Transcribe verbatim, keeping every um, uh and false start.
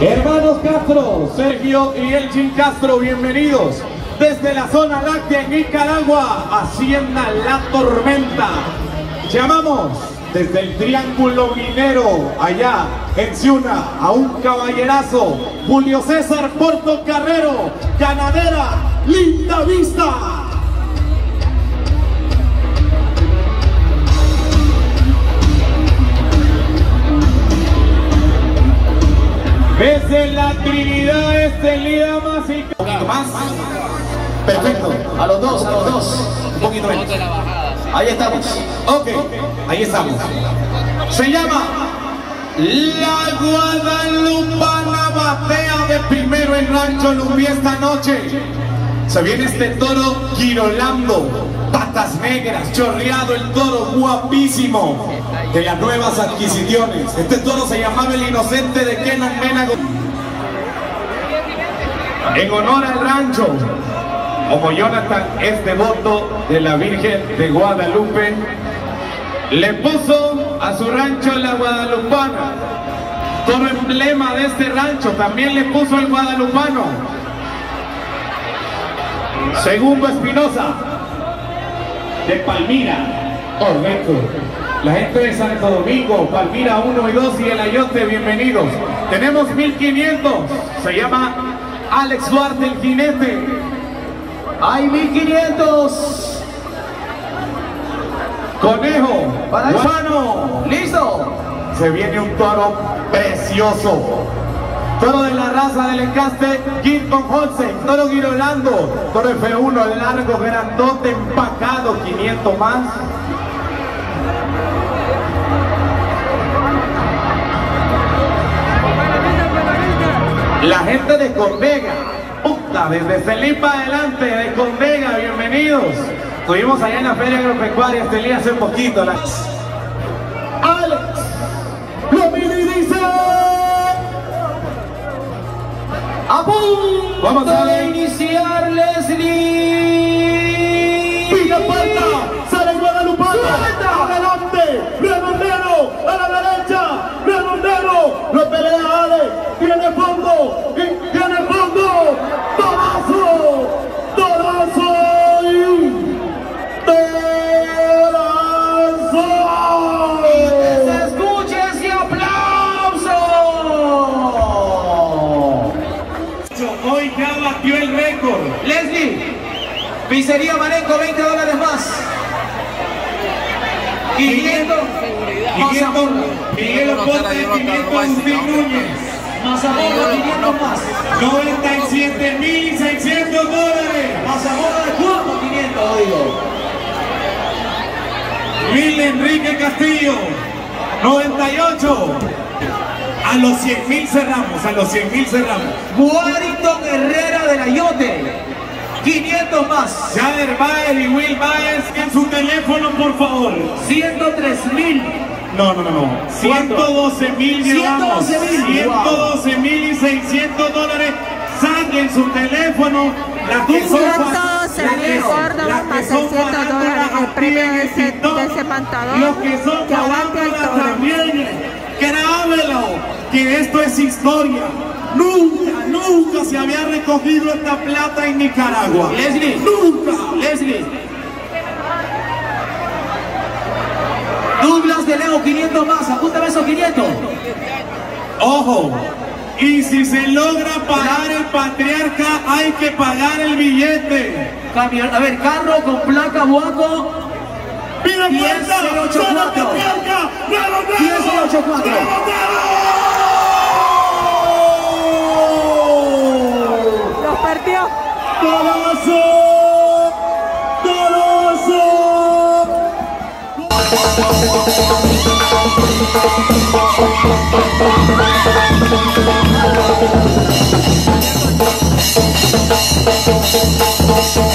Hermanos Castro, Sergio y Elgin Castro, bienvenidos desde la zona láctea en Nicaragua, Hacienda La Tormenta. Llamamos desde el Triángulo Minero, allá en Ciuna, a un caballerazo, Julio César Porto Carrero, ganadera Linda Vista. Desde la Trinidad es el día más y... Un poquito más. Perfecto. A los dos, a los dos. Un poquito menos. Ahí estamos. Ok. Ahí estamos. Se llama La Guadalupana, batea de primero en Rancho Lumbi esta noche. Se viene este toro girolando. Patas negras, chorreado el toro, guapísimo. De las nuevas adquisiciones. Este toro se llamaba El Inocente de Kenan Menago. En honor al rancho, como Jonathan es devoto de la Virgen de Guadalupe, le puso a su rancho La Guadalupana. Toro emblema de este rancho, también le puso el guadalupano. Segundo Espinosa, de Palmira, correcto. La gente de Santo Domingo, Palmira uno y dos y el Ayote, bienvenidos. Tenemos mil quinientos, se llama Alex Duarte el jinete. ¡Hay mil quinientos! Conejo, para el mano, listo. Se viene un toro precioso. Toro de la raza del encaste, Gilton Holsen, toro girolando, toro F uno, largo, grandote, empacado, quinientos más. La gente de Condega, puta, desde Felipe adelante, de Condega, bienvenidos. Estuvimos allá en la Feria Agropecuaria este día hace poquito. La... ¡Alex! ¡Lo mira y dice! ¡A punto! Vamos a ver. Iniciar Leslie. ¡Pilla puerta! ¡Sale Guadalupana! ¡Suelta! ¡Adelante! ¡Redondero! ¡A la derecha! ¡Redondero! ¡Lo pelea Alex! ¡Tiene fondo! ¡Tiene fondo! ¡Torazo! ¡Torazo! ¡Torazo! ¡Y que se escuche ese aplauso! Rompió el récord. Leslie, Pizzería Marenco, veinte dólares más. Quiniendo, Miguel Pote, Pimiento Justín, Núñez. Mazamorra, quinientos más. noventa y siete mil seiscientos dólares. Mazamorra de cuatro, quinientos, digo. Mil Enrique Castillo, noventa y ocho. A los cien mil cerramos, a los cien mil cerramos. Guariton Herrera de la Yote, quinientos más. Jader Baer y Will Baez, en su teléfono, por favor. ciento tres mil. No, no, no, no. ciento doce mil llevamos. ciento doce mil y seiscientos dólares. Saquen su teléfono. La que son seiscientos dólares el premio de ese, de ese pantalón. Los que son guadalupanadas también. Grábelo, que esto es historia. Nunca, nunca se había recogido esta plata en Nicaragua. Leslie, nunca. Leslie. Douglas de Leo, quinientos más. Apúntame esos quinientos. Ojo. Y si se logra pagar el patriarca, hay que pagar el billete. Camión, a ver, carro con placa, guaco. ¡Mira diez mil ochocientos ochenta y cuatro! diez mil ochocientos ochenta y cuatro. ¡Los partió! ¡Golazo! ¡Golazo!